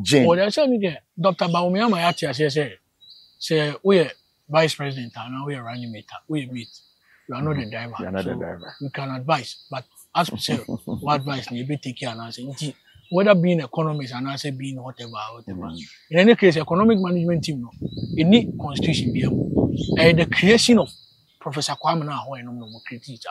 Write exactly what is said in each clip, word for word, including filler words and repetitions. Jean. Oh, they say me there. Doctor Bawumia Mayati say say say we are vice president and we are running meet. We meet. You are not the driver. You are not so the driver. You can advise, but as we say, what advice you be taking and answer. Whether being economist and answer being whatever, whatever. Mm. In any case, economic management team no. It need constitution be able. Uh, the creation of Professor Kwame Nkrumah created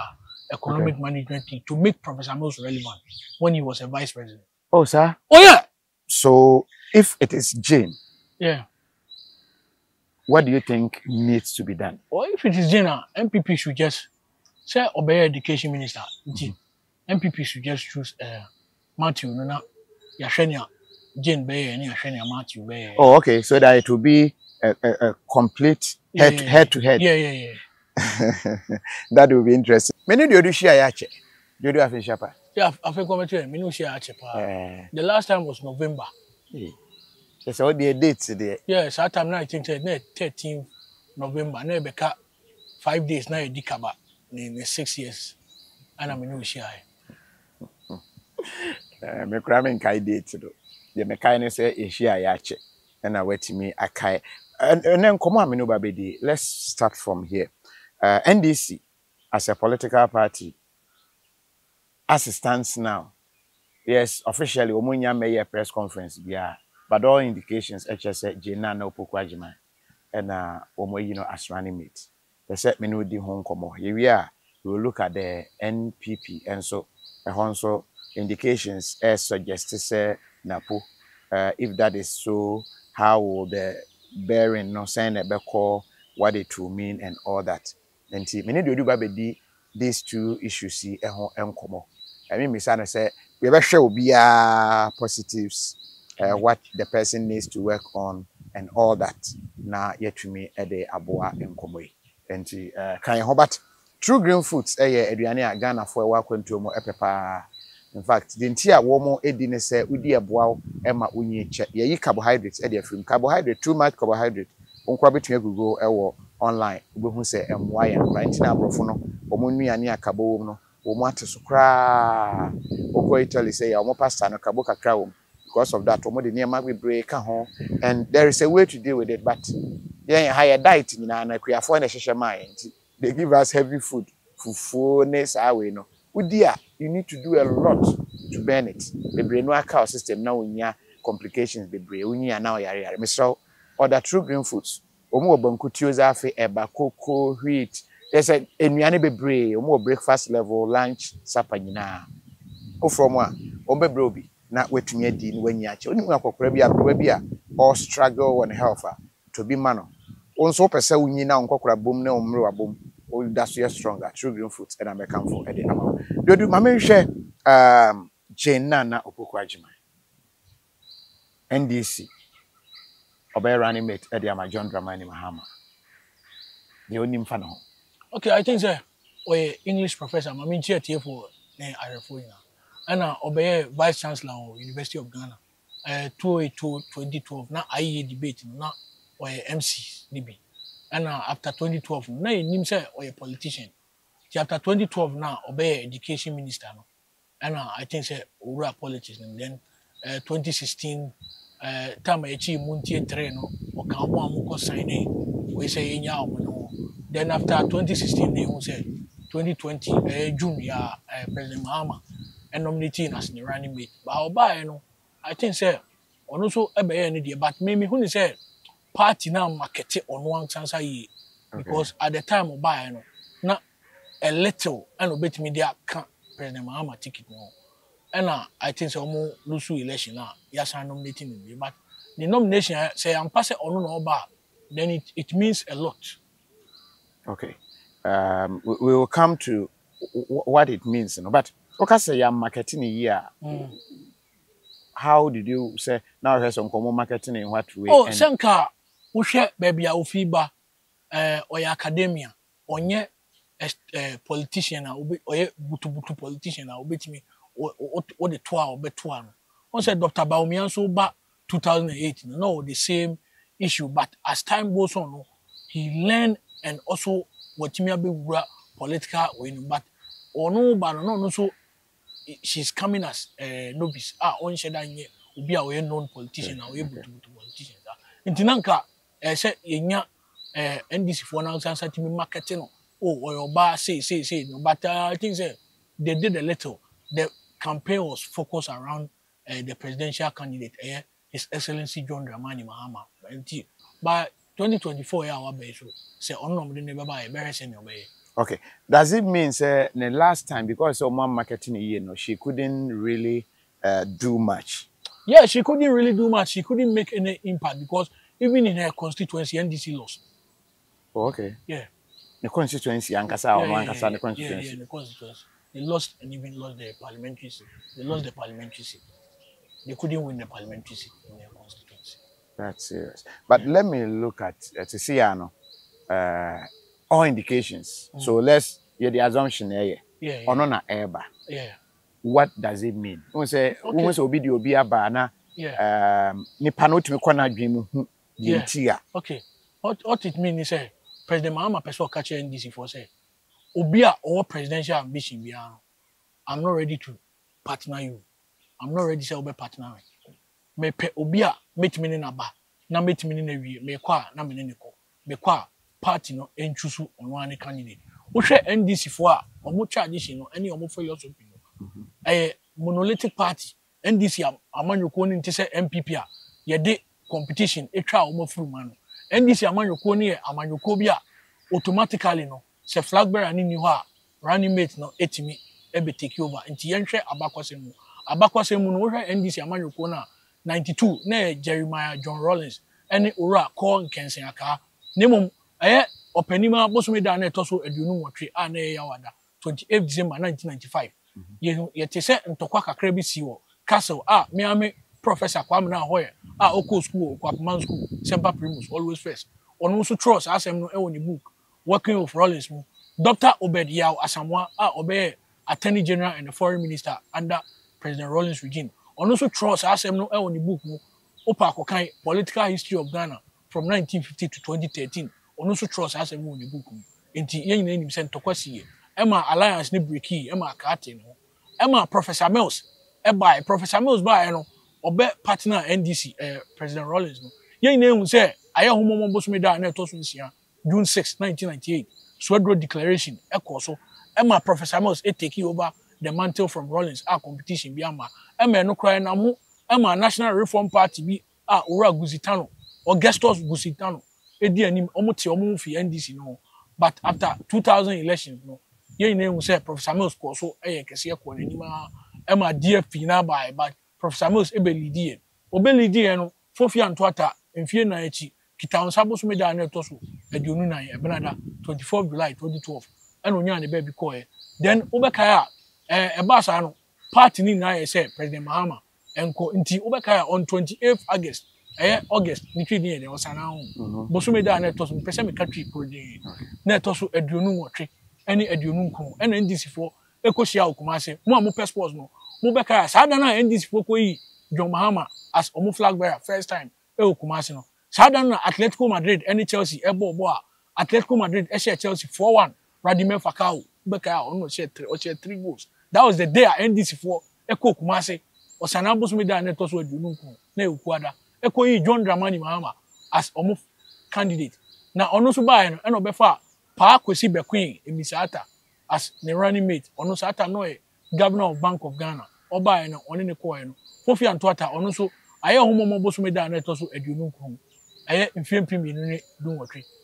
economic okay. management team to make Professor Mills relevant when he was a vice president. Oh, sir. Oh yeah. So if it is Jane, yeah, what do you think needs to be done? Well, if it is Jane, N P P should just say obey education minister. Mm-hmm. N P P should just choose uh, Matthew, no, no, Yashenia, Jane Bay, and Yashenia Matthew Bay. Oh, okay. So that it will be a, a, a complete head, yeah, yeah, yeah. head to head. Yeah, yeah, yeah. That will be interesting. Many do you share yache? Do you have a shopper? Yeah, I've been coming to him. The last time was November. That's all the dates there. Yes, that time I think thirteenth November. Now be cut five days. Now you decaba in six years. And I'm in Russia. Me cramming kai date do. The mechanics say Asia yache. And I wait to me a kai. And then come on, Minu Babidi. Let's start from here. Uh, N D C as a political party. As it stands now, yes, officially, Omunya may a press conference, yeah, but all indications, H S A, Jean Naana Opoku Agyemang, and uh, Omoyino know, as running mate. They said, Menu di Hong Kong, here we are, we will look at the N P P, and so, and so indications as suggested, say, Napo, uh, if that is so, how will the bearing, no sign, a call, what it will mean, and all that. And see, Menu do Babedi, these two issues, see, and Hong I mean, Miss Anna said, we have sure be uh, positives, uh, what the person needs to work on, and all that. Now, yet to me, a day aboa and Komoi. And Kanye Hobart, True Green Foods, a year, Adriana, Ghana for a walk into more pepper. In fact, the entire warm a dinner said, we dear boil, Emma, we need check ye carbohydrates, a dear from carbohydrate, too much carbohydrate, unquabit to go or online, we who say, and why and writing our profono, or Muni and Yakabono. Omata sukra oko Italy say ya omo pastor no kaboka krawo because of that omo de near ma break ho and there is a way to deal with it but yeah higher diet ni na na kwafo na hehehema mind they give us heavy food fufuoness awe no udia you need to do a lot to burn it bebre no aka system na onya complications bebre onya na oyare yare misro other True Green Foods omo obankutio za afi eba koko wheat. There's a nuane bebre, omo breakfast level, lunch, supper nyina. O from wa, ombe brobi na wetumi adi ni wanyache. Oni akokora bia brobi bia or struggle on health to be mano. Onso pese unyi na onkokora bom na omro abom. O that's your stronger True Green Foods and I come for at the amount. Do do mama hwe um Jean Naana Opoku Agyemang. N D C. Obey running mate at the ama John Dramani Mahama. The only mfano. Okay, I think that we English professor, I mean, here for R F O, and I obey vice chancellor of University of Ghana, uh, twenty twelve, now I E debate, now we M C, and after twenty twelve, now you say we a politician. After twenty twelve, now obey education minister, and I think that we are politics, and then uh, twenty sixteen, uh, time I achieve Muntie Train, or Kawamuko signing, we say, then after twenty sixteen, they who said twenty twenty uh, June, yeah, uh, President Mahama and nominating as the running mate. But by you know, I think sir, on also a idea. But maybe who said party now market on one chance a because at the time of by you know, not a little and a bit media can't President Mahama ticket no. And uh, I think so more lose election now. Yes, I nominating him. But the nomination say I'm passing on no bar, then it, it means a lot. Okay, um, we, we will come to what it means, you know, but okay, say you're marketing here. Mm. How did you say now there's some common marketing in what way? Oh, Sanka, we share baby our fiber or academia or a politician or a butu butu politician or bet me or the two or bet one. One said Doctor Bawumia so back two thousand eight, no, the same issue, but as time goes on, he learned. And also, what you may be political win, but or no, but no, no, so she's coming as a novice. Ah, on she done be a known politician, or able to politicians. In Tinanka, I said, Yenya, N D C for now, answer to me marketing, or your bar, say, say, say, but I think they did a little. The campaign was focused around uh, the presidential candidate, uh, His Excellency John Dramani Mahama. But twenty twenty-four, yeah, we say, "Oh no, we didn't buy a better senior." Okay, does it mean say the last time because of my marketing, you know, she couldn't really uh, do much? Yeah, she couldn't really do much. She couldn't make any impact because even in her constituency, N D C lost. Oh, okay. Yeah. The constituency, Ankasa or Ankasa, the constituency. Yeah, the constituency. They lost and even lost the parliamentary seat. They lost the parliamentary seat. They couldn't win the parliamentary seat in their constituency. That's serious. But yeah. Let me look at uh, to see, you know, uh, all indications. Mm. So let's hear yeah, the assumption here. Yeah. Yeah. Onona Eba. Yeah. What does it mean? We say we say obi di obi aba na. Yeah. Um, ni panoti me kona dreamu hu di ntia. Okay. What what it means is say President Mahama person catch N D C for say. Obia or presidential ambition, I'm not ready to partner you. I'm not ready to say partner. Me pe obia meet me na ba, na meet me na we, me kwa na me neko, me kwa party no enchusu onwane candidate. Oshe N D C for omo tradition no any omo for your opinion. Eh monolithic party N D C amanyoko ni ntese N P P a ye de competition etwa omo furu ma no. N D C amanyoko ni amanyoko bia automatically no. Se flag bearer ni ni ho a running mate no etimi ebe take over nti yenhwe abakwasemu abakwasemu no hwe N D C amanyoko na ninety-two na Jeremiah John Rawlings ene ora call nkensen aka nemum eh opanima bosomeda na etoso aduonu wotwe a na yawada twenty-eighth December nineteen ninety-five ye yete se ntokwa kakra bi si wo castle a me ame Professor Kwame na hoye a oko school kwakman school semper primus always first ono so trust asem no e woni book working with Rawlings, Doctor Obed Yao Asamoah, ah, Obed, Attorney General and the Foreign Minister under President Rawlings' regime. And also trust asem no on the book, Opakokai, Political History of Ghana from nineteen fifty to twenty thirteen. And also trust asem no on the book. And the young name sent to Kwasi, Emma Alliance Nibriki, Emma Kate, Emma Professor Mills, Eba, Professor Mills by no Obed partner N D C, President Rawlings. Young name say, I am Homo Bosmeda and Tosunsia. June sixth nineteen ninety-eight, Swedrow Declaration, Echo, so Emma Professor Mills it take over the mantle from Rawlings, our competition, Biama, Emma no cry namu, Emma National Reform Party, be our Ura Gusitano, or Augustus Gusitano, a dear name, Omoti Omufi, N D C, no. But after two thousand elections, no, ye name was Professor Mills, so I can see a quanima, Emma dear Fina by, but Professor Mills, Ebeli dear, Obeli dear, no, Fofia and Twata, and Fiona Echi. Kita unsabos me da na toso aduonu nan e benada twenty-fourth July twenty twelve eno nya ne ba bi ko e then obekaya eh e ba sa no party ni na ye say President Mahama enko nti obekaya on twenty-eighth August eh August ni twi ni e o sana ho boso me da na toso pese me country project na toso aduonu wotwe ene aduonu nko eno N D C for ekoshia okumase mo am passport no mo bekaya sa da na N D C for ko yi John Mahama as omo flag bearer first time e okumase no Southern Atletico Madrid, any Chelsea, Ebo Boa, Atletico Madrid, Esha Chelsea four one, Radamel Falcao, Bekao, no share three or share three goals. That was the day I ended for Eko Kumase, or Sanabos Mida and Tosu Dununko, Neu Quada, Eko John Dramani Mahama as Omo candidate. Now, Onosuba and Obefa, Pa Kwesi Bequeen, in Misata, as the running mate, Onosata Noe, Governor of Bank of Ghana, Obaeno, Onenekoeno, Fofi and Twata, Onosu, Aya Homo Bosumeda and Tosu Dununko. I am film in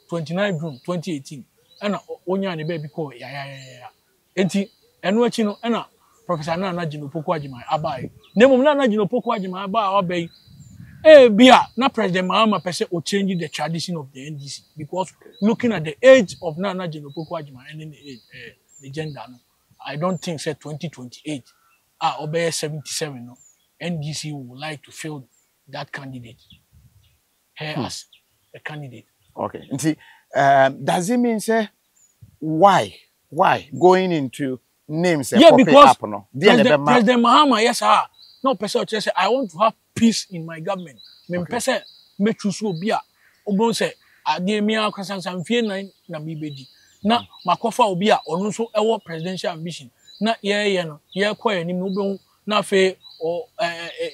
twenty-ninth June twenty eighteen. And Onya and baby call, yeah, yeah, yeah, yeah. Enti, and watching Anna, Professor Nana Jino Pokwajima, Abai. Nemo Nana Jino Pokwajima, Abai, Abai. Eh, Bia, not President Mahama per se or changing the tradition of the N D C because looking at the age of Nana Jino Pokwajima and then the, uh, the gender, no, I don't think, say, twenty twenty-eight, ah, Obey seventy-seven, no, N D C would like to field that candidate. Hmm. As a candidate. Okay. And see, um, does it mean say why? Why going into names? Yeah, because up, no? President, President Mahama, yes, sir. No, person just say I want to have peace in my government. Men person me choose Obia. Obon say I dey me a concern some fear nine na me bedi. Na makofa Obia. Onu so ewo presidential ambition. Na yeah yeah no yeah kwa ni me Obon na fe or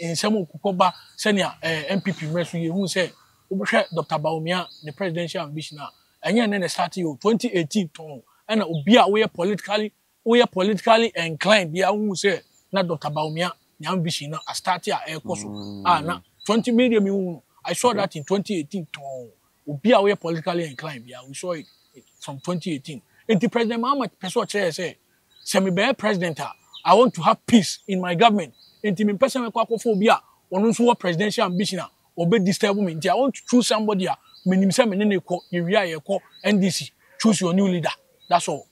in some Kukoba Senior M P P Mercy who said Doctor Bawumia, the presidential ambition, and then the start you twenty eighteen tone, and be aware politically, we are politically inclined, be who say, not Doctor Bawumia, the ambition, a start here, a course, ah, now twenty million. I saw that in twenty eighteen tone, be aware politically inclined, yeah, we saw it from twenty eighteen. And the President Mahama Pessoa say, Semi-Bear President, I want to have peace in my government. And the person with quacophobia, one who has presidential ambition, obey disturb me. I want to choose somebody. Minimum, minimum, area, N D C. Choose your new leader. That's all.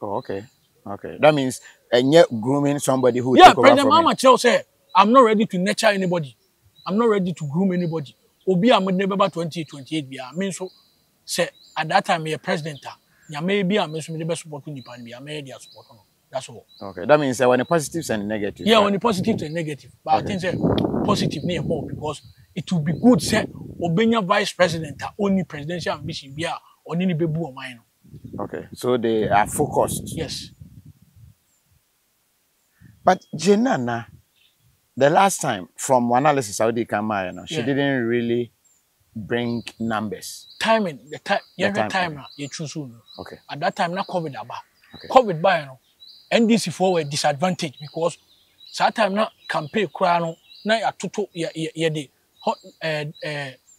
Oh, okay, okay. That means and yet grooming somebody who yeah, take over President Mahama Chelsea. I'm not ready to nurture anybody. I'm not ready to groom anybody. Obi, I'm never twenty twenty eight. I mean, so say at that time, a president. Maybe I'm supporting support. That's all. Okay, that means uh, when the positives and negatives. Yeah, right? When the positives and negative. But okay. I think uh, positive near more because it would be good say Obenya vice president only presidential ambition be on any baby or mine. Okay, so they are focused. Yes. But Jean Naana, the last time from analysis Saudi Kamara, you know, she yeah. didn't really bring numbers. Timing, the time, every time, time you choose soon. Okay. At that time, not COVID aba. Okay. COVID by you know, N D C four were disadvantaged because that time na campaign crano na ya tutu ya ya de hot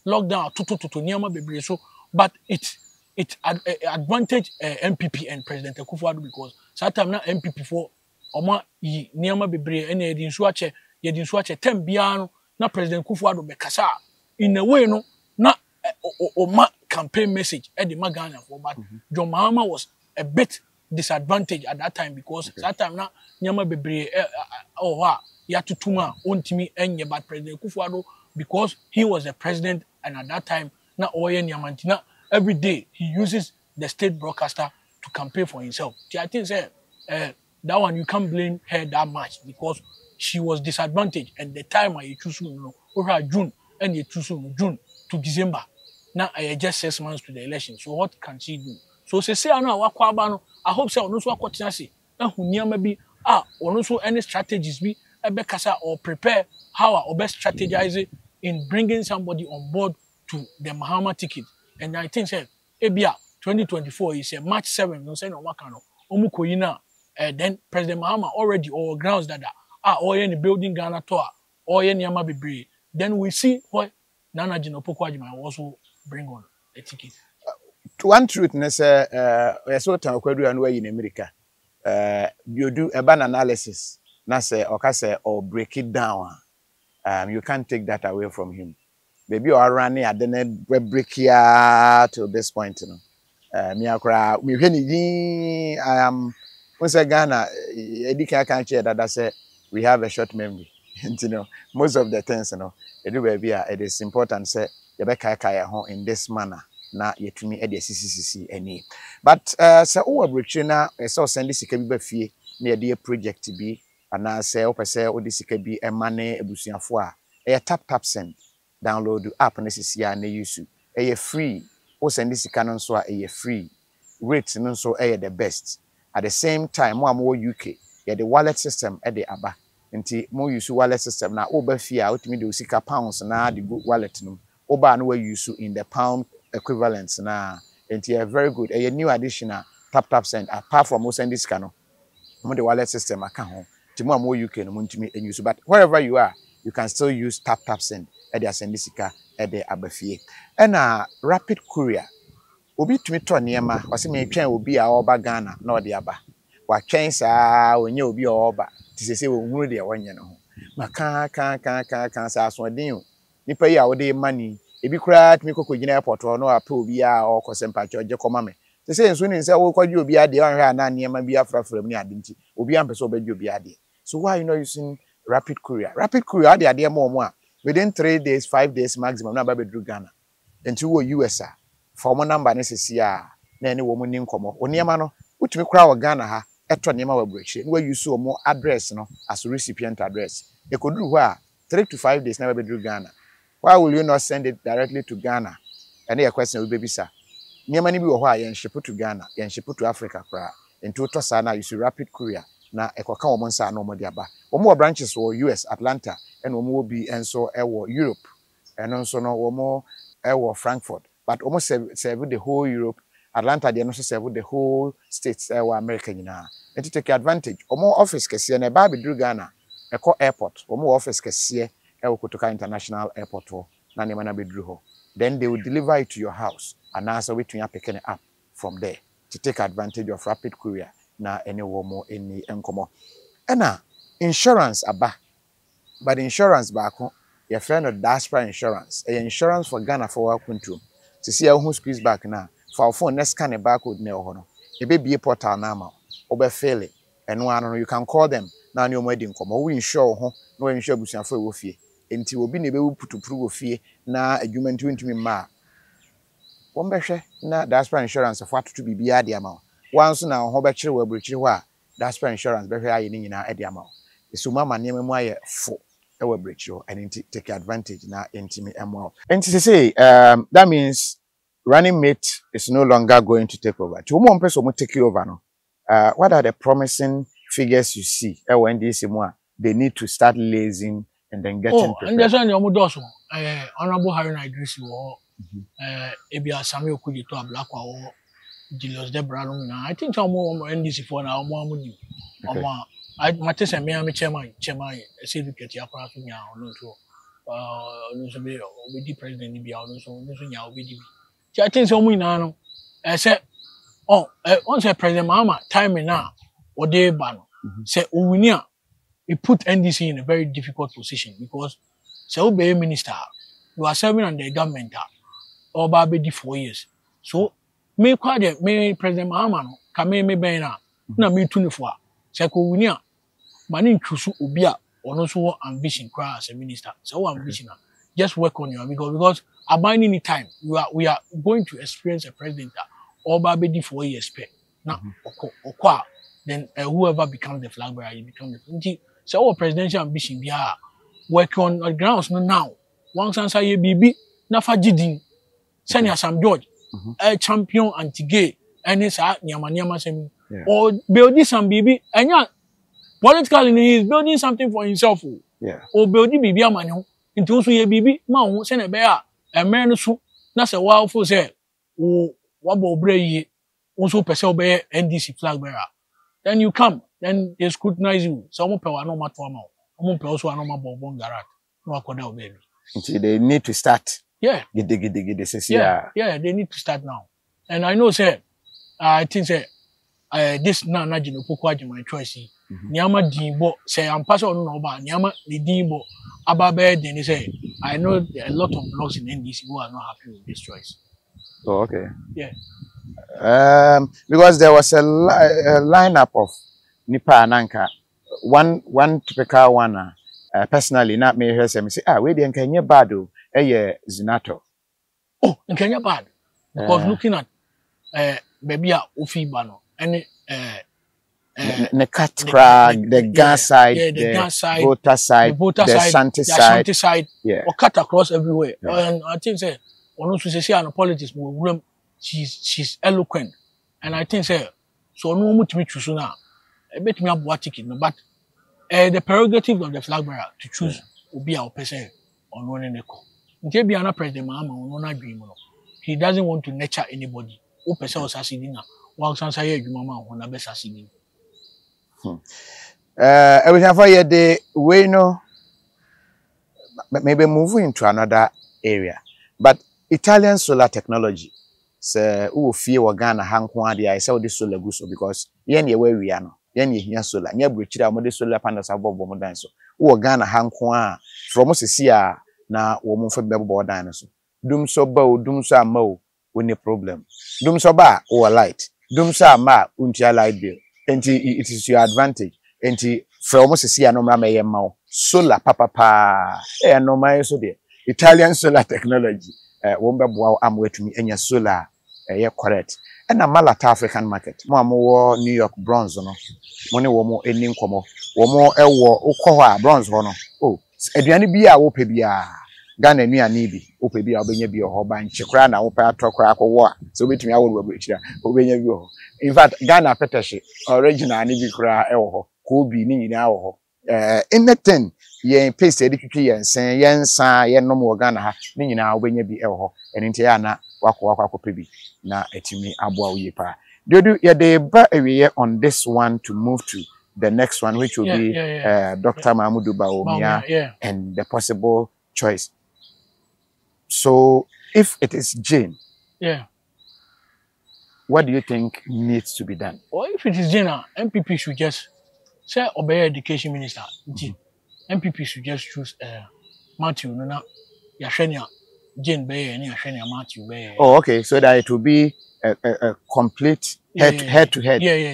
lockdown tutu tutu niyama bebre so but it it ad, uh, advantage uh, M P P and President Akufo-Addo because that time na M P P four oma yi niyama bebre ene yedin suache yedin suache tembiano na President Akufo-Addo bekasa in a way no na oma campaign message at the Magana for but John Mahama was a bit disadvantage at that time because okay. that time now nyama bebre oh wow ya tutuma ontimi enye but President Akufo-Addo because he was the president and at that time na oye nyamantina every day he uses the state broadcaster to campaign for himself. I think say uh, that one you can't blame her that much because she was disadvantaged and the time I choose you know over June and you choose June to December now I just six months to the election so what can she do? So say say I know what kwabano. I hope so. No so I continue say. Now who near maybe ah, or so any strategies be I be kasa or prepare how I best strategize in bringing somebody on board to the Mahama ticket. And I think say Ebia twenty twenty-four is a March seventh. No say no wakano. Omu koyina. Then President Mahama already or grounds that ah or any building Ghana toa or any ama bebre. Then we see what Nana Jean Opoku Agyemang also bring on the ticket. One truth is, uh, I saw time in America. Uh, you do a ban analysis, say, or say, or break it down. Um, you can't take that away from him. Maybe you are running at the break here to this point, you know. Uh, we can, I am, once Ghana, I can't share that. I say we have a short memory, you know. Most of the things, you know, it is important. Say, you be in this manner. Na yetumi e de C C C C any but uh say o abrechina e say o send sika bi ba fie na ye de project bi ana say o pese o de sika bi e mane ebusuafo a e tap tap send download app na sisi ya na use e ye free o send sika no so a e ye free rate no so e ye the best at the same time mo am wo U K ye the wallet system e de aba nti mo use wallet system na o ba fie a otimi de sika pounds na the wallet no o ba no we use in the pound equivalents na and yeah very good a new additional tap tap send apart from most this cano the wallet system account home tomorrow more you can use but wherever you are you can still use tap tap send at the sendisika at the abafie and a rapid courier will be to me to niema or see me train will be our Ghana no the aba what chains are when you'll be all but this is one year one you know my car can't can't can't ask one deal you pay our day money. If you cry, me could go airport or no appeal via or Cosempacho or Jacomame. They say, as soon as I will you be at the and near my be afraid from me, I didn't. Obi and Pesobed you be at the. So why you know using rapid courier? Rapid courier, the idea more more. Within three days, five days maximum, number be Drew Ghana. And two U S A. Former number necessary. Nanny woman named Como. Oniamano, which me crowd Ghana, ha, etronema breach, where you saw more address, no, as a recipient address. They could do where three to five days, never be Drew Ghana. Why will you not send it directly to Ghana? And your question will be, sir. Near many people who are shipped to Ghana, and shipped to Africa, and to Tosana, you see rapid courier. na ekoka omo nsa na omo de aba omo branches wo U S Atlanta and omo obi enso ewo Europe and enso no omo ewo Frankfurt but omo serve, serve the whole Europe Atlanta de no serve the whole states ewo America nyina and to take advantage omo office kese na ba be dru Ghana eko airport omo office kese ewo Kotoka International Airport wo na ne ma na be dru ho then they will deliver it to your house and answer we to pick an app from there to take advantage of Rapid Courier na any womo any enkomo ena insurance aba but insurance baako your friend of Diaspora Insurance a insurance for Ghana for our country to see how squeeze back na for our phone next scan a barcode na ho no e be be portal na ma obe fail eno ano you can call them na na omo di enkomo we insure ho no insure busiafo e wo fie enti obi na be wo putupuru wo fie na adwuma enti ntumi ma won be hwe na Diaspora Insurance for atutu bibia de ama once na ho be kire wa bruchire ho a Diaspora Insurance be hwe aye ni nyina e de ama so mama ne memu aye fo e wa bruchire ho and take advantage na ntimi emo enti say um that means running mate is no longer going to take over to mo mpeso mo take over no uh what are the promising figures you see e when N D C mo they need to start lazing and then getting oh, prepared. Oh, and omudoso eh honorable Haruna Idris wo eh ebia Samuel Kuji to ablakwa wo Julius Debralum na I think omo N D C for na omo amu ni omo I match say me am chairman chairman e say deputy akwa so nya ono to eh no so be obedi president ni bia ono so no so nya obedi bi I think say omo ina no eh say oh eh on say president Mahama time na o dey ban say owini a it put N D C in a very difficult position because so be minister you are serving under the government or baby four years so me kwade me president Mahama no ka me me ben na na me tunifo a se ko wuni a mani ntrusu obi a ono so ambition kwa as a minister so ambition just work on your because because abiding in time you are we are going to experience a president or baby four years pe na okwa then uh, whoever becomes the flag bearer you become the so our presidential ambition be yeah, work on the grounds no now once answer ye bibi na fagidin senior Sam George a champion anti-gay any sa nyamanyama semi or building some bibi anya politically he is building something for himself yeah or building bibi amane ho into so ye bibi ma ho se na be a emere no so na se wa ofo se wo wa bo bre yi onso pese obey N D C flag bearer then you come, then they scrutinize you. So I'm not baby. They need to start. Yeah. Yeah. Yeah, they need to start now. And I know, sir, I think, sir, uh, this Naana Opoku Agyemang choice. Nyama Dimbo, say, I'm passing on over. Nyama Dimbo, Ababe, then they say, I know there are a lot of blogs in N D C who are not happy with this choice. Oh, okay. Yeah. Um, because there was a, li a lineup of Nipa Ananka, one one typical one uh, personally, not me hear say, ah, we the Kenya bad oh, eh, Zinato. Oh, in Kenya bad because uh, looking at uh, baby Ofi Bano and uh, uh, the cat crack, the gas side, the voter side, the Ashanti side, the side, yeah, or cut across everywhere. Yeah. And I think say, one also say, see, politics will. She's she's eloquent, and I think so. So no one to me choose now. I bet me have ticket, but uh, the prerogative of the flag bearer to choose will be our person on one and echo. Until be another president, Mahama on one dream. He doesn't want to nurture anybody. Who person was assassinated? What sense are you, Mama? On a best assassinated. Uh, I will have a day. We know maybe moving into another area, but Italian solar technology. Se wo fie wo Ghana hanko ade ai se wo de solar guso because ye na we wia no ye na ehia solar nya bruchira mo de solar panels abobo mo dan so wo Ghana hanko a from sisi a na wo mo fa bebo dan so dum so ba o dum so ama o woni problem dum so ba wo light dum so ama untia light bill enti it is your advantage enti from sisi a no ma ye ma o solar papapa e no ma so de Italian solar technology eh wo mbeboa amwe tumi enya solar eh correct and na Malata African Market mo amwo New York Bronze no mo ne wo mo eni nkomo wo mo ewo ukọ ho a Bronze ho no oh aduane bi a wo pe bia Ghana nuane bi wo pe bia obenya bi ho ba nchekra na wo pa atokra akwo a so betumi awo wo bechira obenya bi ho in fact Ghana petashi original ni bi kra ewo ho Kobe ni now. Uh, in the ten, ye paste educate and say, Yen, sir, Yen no more Ghana, meaning now when you be elho, and in Tiana, Wako Wako Pibi, na etimi abwa yepa. Do you yeah, they back away on this one to move to the next one, which will yeah, be yeah, yeah. Uh, Doctor Yeah. Mahamudu Bawumia yeah. and the possible choice. So, if it is Jane, yeah, what do you think needs to be done? Well, if it is Jane, M P P should just say obey education minister. Mm-hmm. M P P should just choose uh, Matthew Nuna Yashenia Jane Bayer and Yashenia Matthew Bayer. Oh, okay. So that it will be a, a, a complete head, yeah, yeah, yeah. head to head. Yeah, yeah,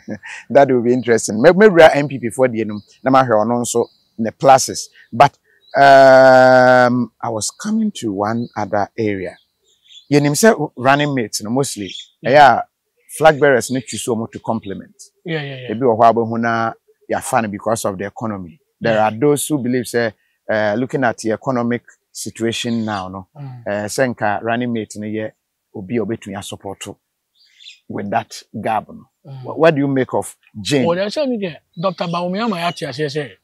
yeah. That will be interesting. Maybe we are M P P for the Namahon, so the pluses. But um, I was coming to one other area. You know, running mates, mostly. Yeah, flag bearers need to so much to compliment. Yeah, yeah, yeah. Maybe you are funny because of the economy. There yeah. are those who believe, say, uh, looking at the economic situation now, no, mm. uh, Senka running mate in a year will be obeying your support too. With that governor, mm. what, what do you make of Jane? Well, that's something Doctor Bawumia Mayati has said.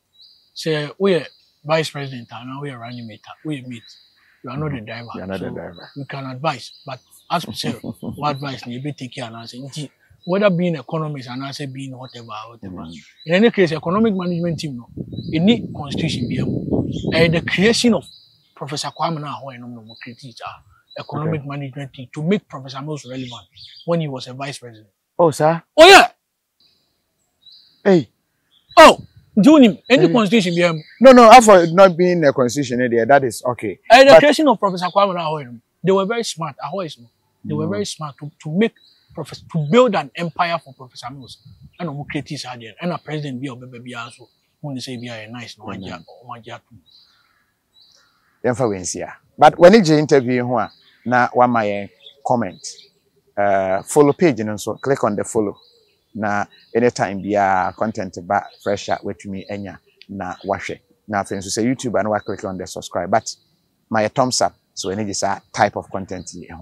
Say, we are vice president and now we are running meter. We meet. You are not the driver. You are not so the driver. You can advise, but as we say, what advice you be taking and answering? Whether being economist and answer being whatever, whatever. Mm. In any case, economic management team, no, it need constitution be able. Uh, the creation of Professor Kwame Nkrumah, economic okay. management team to make Professor Mills relevant when he was a vice president. Oh, sir. Oh, yeah. Hey. Oh, do you any hey. Constitution? Yeah. No, no, after not being a constitution there, that is okay. And the but... creation of Professor Kwame Nkrumah, they were very smart. They were very smart to, to make Professor, to build an empire for Professor Mills. And we create this idea. And a president be a baby also. When they say be a nice, no one jack, one jack. But when it's interview, now, one my comment, uh, follow page, and so click on the follow. Now, anytime be a content about fresh out with me, and now watch it. Now, if you say YouTube, and I click on the subscribe, but my thumbs up. So, any is a type of content here.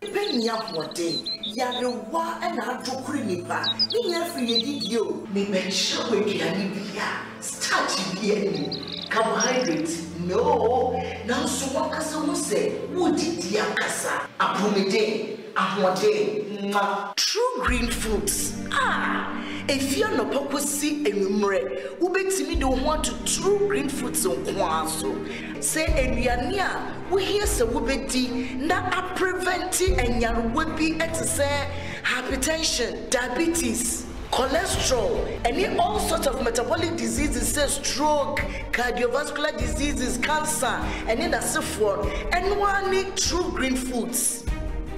Bring up what day, Yaruwa and Adro Kriniba, in every video, they mention Yanibia, starting here, carbohydrates. No, now so what can say? Who did the akasa? Abumide, abumide. True Green Foods. Ah, if you're not purposely enumerate, who makes me don't want to True Green Foods on Kwanso? Say enuania, we hear so we be na a preventing and your would be at say hypertension, diabetes, cholesterol, and all sorts of metabolic diseases, say stroke, cardiovascular diseases, cancer, and then that's for and one need True Green Foods.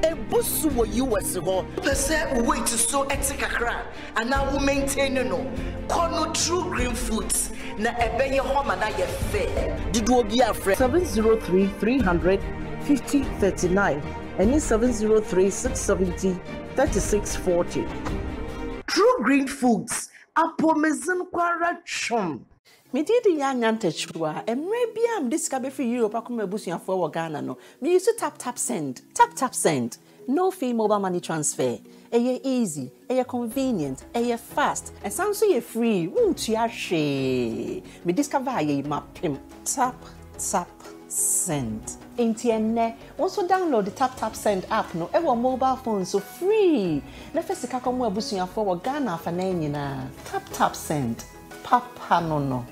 A bus will you as a whole person wait to so etikakra and now we maintain you know Kono True Green Foods na ebe your home and I get fair. Did you be afraid? seven zero three, three hundred, fifty thirty-nine and it's seven zero three, six seven zero, three six four zero. True Green Foods. Apomezin kwara chum. Me didi ya nyante chua. E maybe I'm this kabe for Europe. Akume busi yanfuwa wa Ghana no. Me used to tap tap send. Tap tap send. No fee mobile money transfer. Eye easy. Eye convenient. Eye fast. And sounds ye free. Won't ya she? Me discover ye mapim. Tap tap send. Entienne. Also download the Tap Tap Send app no ewa mobile phone so free. Na fesika komo ebusu ya for Ghana fanenyi na. Tap Tap Send. Papa no no.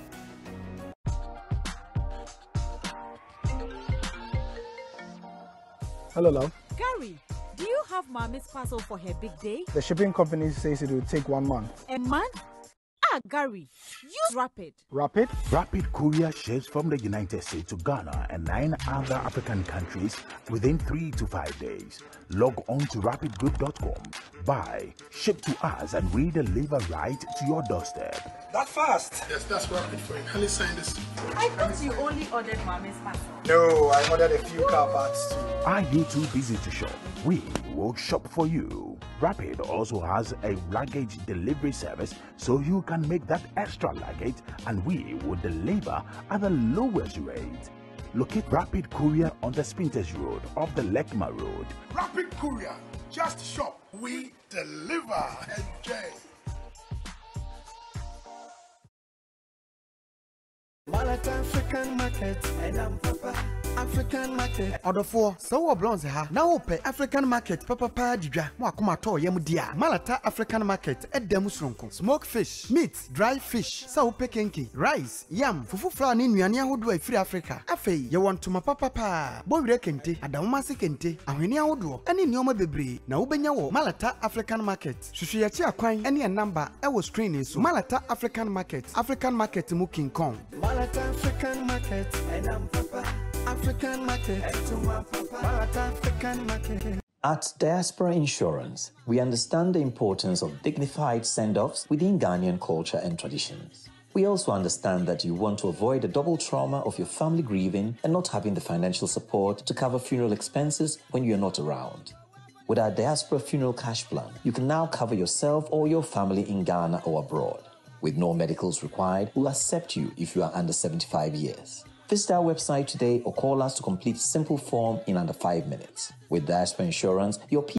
Hello love. Gary, do you have mommy's parcel for her big day? The shipping company says it will take one month. A month? Ah, Gary, use Rapid. Rapid? Rapid Courier ships from the United States to Ghana and nine other African countries within three to five days. Log on to rapid group dot com, buy, ship to us, and we deliver right to your doorstep. That fast? Yes, that's Rapid for you. How do you sign this? I thought you only ordered mommy's parcel. No, I ordered a few car parts too. Are you too busy to shop? We will shop for you. Rapid also has a luggage delivery service, so you can make that extra luggage and we will deliver at the lowest rate. Locate Rapid Courier on the Spinters Road off the Lekma Road. Rapid Courier, just shop, we deliver. Enjoy. Malata African Market. And I'm Papa African Market. Order four. So blonds ha. Now open African Market. Papa pa jija. Mo akumato yemu dia. Malata African Market. Edemu sronko. Smoke fish, meat, dry fish. So open kenki. Rice, yam, fufu flour ni nuani ahodo e free Africa. Afei ye want to ma papa pa. Bowire kente. Adamumase kente. Ahwene ahodo. Ani nioma bebre. Na ubenya wo Malata African Market. Susu yachi akwan ani a number e wo screen ni so. Malata African Market. African Market mu King Kong. Malata African Market. And I'm Papa African Market. Malata African Market. At Diaspora Insurance, we understand the importance of dignified send-offs within Ghanaian culture and traditions. We also understand that you want to avoid the double trauma of your family grieving and not having the financial support to cover funeral expenses when you are not around. With our Diaspora Funeral Cash Plan, you can now cover yourself or your family in Ghana or abroad. With no medicals required, we'll accept you if you are under seventy-five years. Visit our website today or call us to complete a simple form in under five minutes. With Diaspora Insurance, your